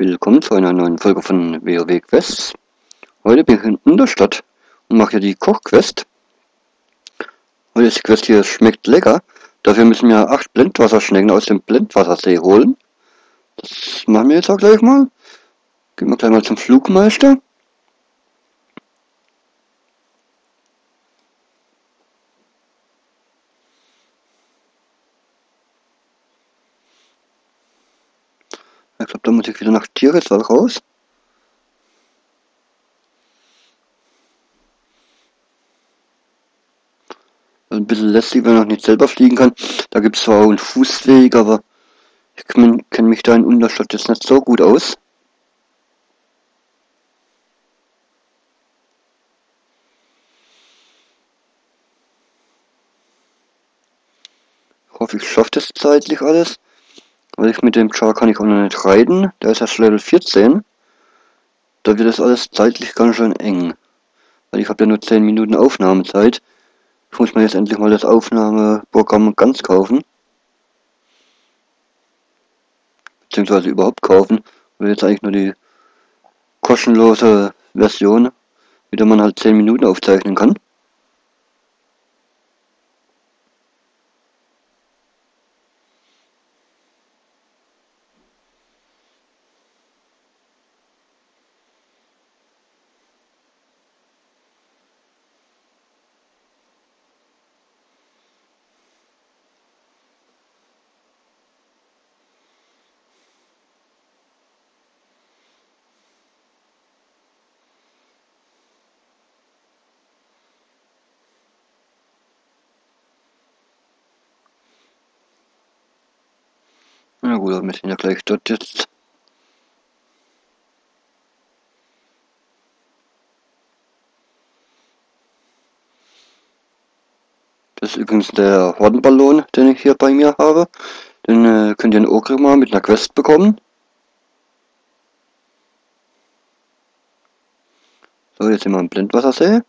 Willkommen zu einer neuen Folge von WoW Quests. Heute bin ich in Unterstadt und mache hier die Koch Quest. Heute ist die Quest hier Schmeckt Lecker. Dafür müssen wir 8 Blendwasserschnecken aus dem Blendwassersee holen. Das machen wir jetzt auch gleich mal. Gehen wir gleich mal zum Flugmeister. Ich glaube, da muss ich wieder nach Tiereswald raus. Also ein bisschen lästig, wenn ich noch nicht selber fliegen kann. Da gibt es zwar auch einen Fußweg, aber ich kenne mich da in Unterstadt jetzt nicht so gut aus. Ich hoffe, ich schaffe das zeitlich alles. Weil ich mit dem Char kann ich auch noch nicht reiten, der ist erst Level 14. Da wird das alles zeitlich ganz schön eng. Weil ich habe ja nur 10 Minuten Aufnahmezeit. Ich muss mir jetzt endlich mal das Aufnahmeprogramm ganz kaufen. Beziehungsweise überhaupt kaufen. Weil jetzt eigentlich nur die kostenlose Version, mit der man halt 10 Minuten aufzeichnen kann. Na gut, aber wir sind ja gleich dort jetzt. Das ist übrigens der Hordenballon, den ich hier bei mir habe. Den könnt ihr in Okrima mit einer Quest bekommen. So, jetzt sind wir im Blindwassersee.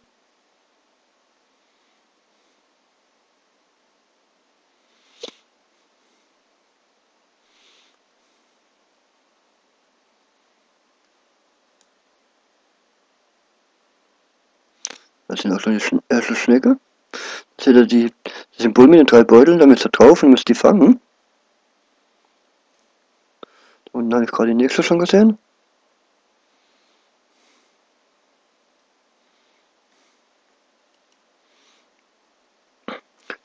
Das sind auch schon die erste Schnecke. Seht ihr das Symbol mit den 3 Beuteln, da müsst ihr drauf und müsst die fangen. Da unten habe ich gerade die nächste schon gesehen.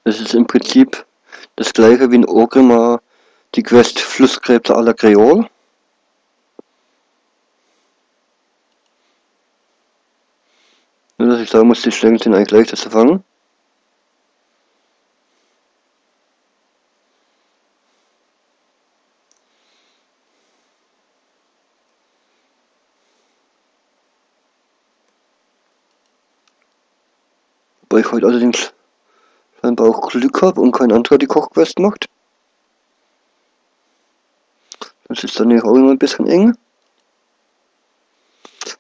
Das ist im Prinzip das gleiche wie in Orgrimmar, die Quest Flusskrebs à la Creole. Nur dass ich sagen muss, die Schnecken sind eigentlich leichter zu fangen. Wobei ich heute allerdings scheinbar auch Glück habe und kein anderer die Kochquest macht. Das ist dann auch immer ein bisschen eng.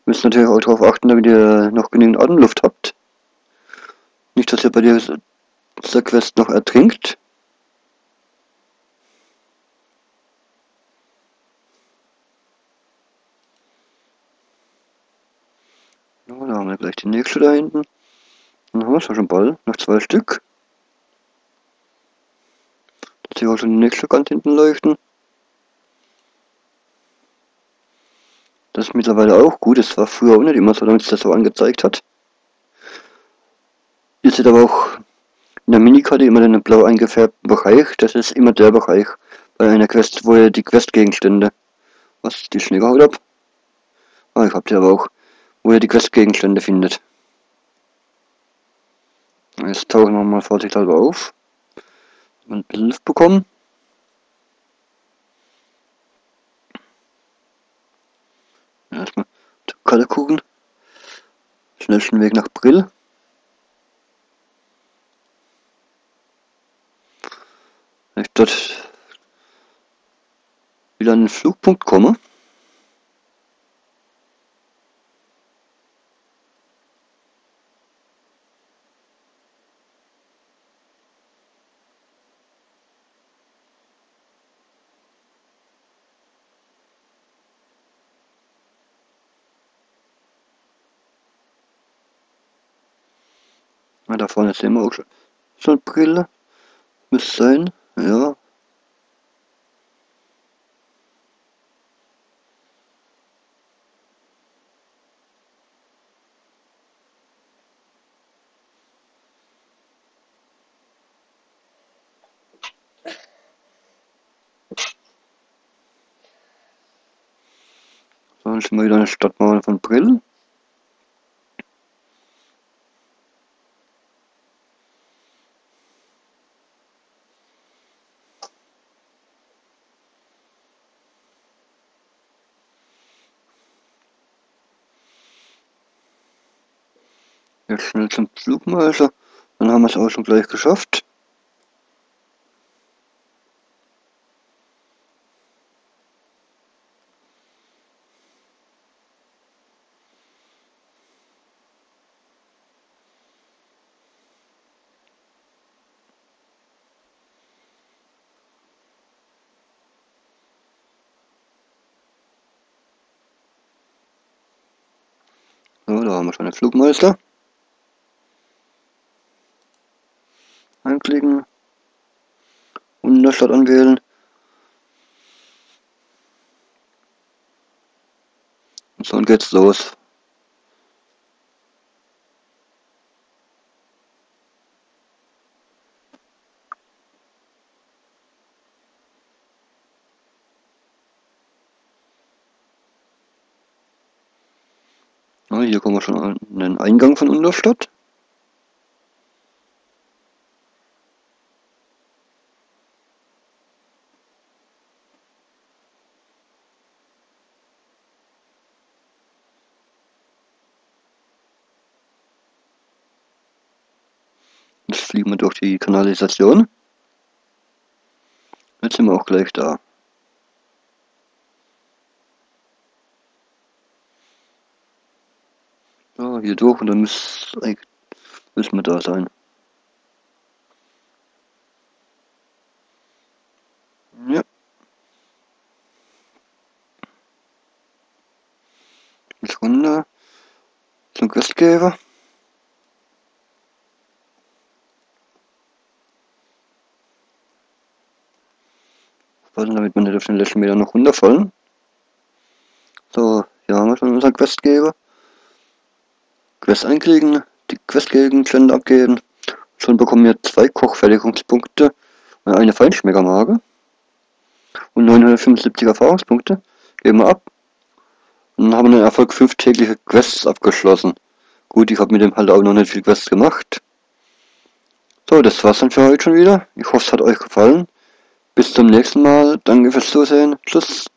Müsst natürlich auch darauf achten, damit ihr noch genügend Atemluft habt. Nicht, dass ihr bei dieser Quest noch ertrinkt. So, da haben wir gleich die nächste da hinten. Dann haben wir schon bald, noch 2 Stück. Jetzt sehe ich auch schon die nächste ganz hinten leuchten. Das ist mittlerweile auch gut, das war früher auch nicht immer so, damit es das so angezeigt hat. Ihr seht aber auch in der Minikarte immer den blau eingefärbten Bereich, das ist immer der Bereich bei einer Quest, wo ihr die Questgegenstände, was, die Schnecke haut ab? Ah, ich hab die aber auch, wo ihr die Questgegenstände findet. Jetzt tauchen wir mal vorsichtshalber auf, und ein bisschen Luft bekommen. Erstmal zur Karte gucken. Schnellsten Weg nach Brill. Wenn ich dort wieder an den Flugpunkt komme. Ja, da vorne sehen wir auch schon Brille. Müsste sein, ja. Dann schon mal wieder eine Stadtmauer von Brill. Jetzt schnell zum Flugmeister, dann haben wir es auch schon gleich geschafft. So, da haben wir schon den Flugmeister. Anklicken. Unterstadt anwählen. Und so geht's los. Hier kommen wir schon an den Eingang von Unterstadt. Jetzt fliegen wir durch die Kanalisation. Jetzt sind wir auch gleich da. So, hier durch und dann müssen wir da sein. Ja. Jetzt runter zum Questgeber. Aufpassen, damit wir nicht auf den letzten Meter noch runterfallen. So, hier haben wir schon unseren Questgeber. Quest einklicken, die Questgegenstände abgeben. Schon bekommen wir 2 Kochfertigungspunkte und eine Feinschmeckermarke. Und 975 Erfahrungspunkte geben wir ab. Und dann haben wir den Erfolg 5 tägliche Quests abgeschlossen. Gut, ich habe mit dem halt auch noch nicht viel Quests gemacht. So, das war's dann für heute schon wieder. Ich hoffe, es hat euch gefallen. Bis zum nächsten Mal. Danke fürs Zusehen. Tschüss.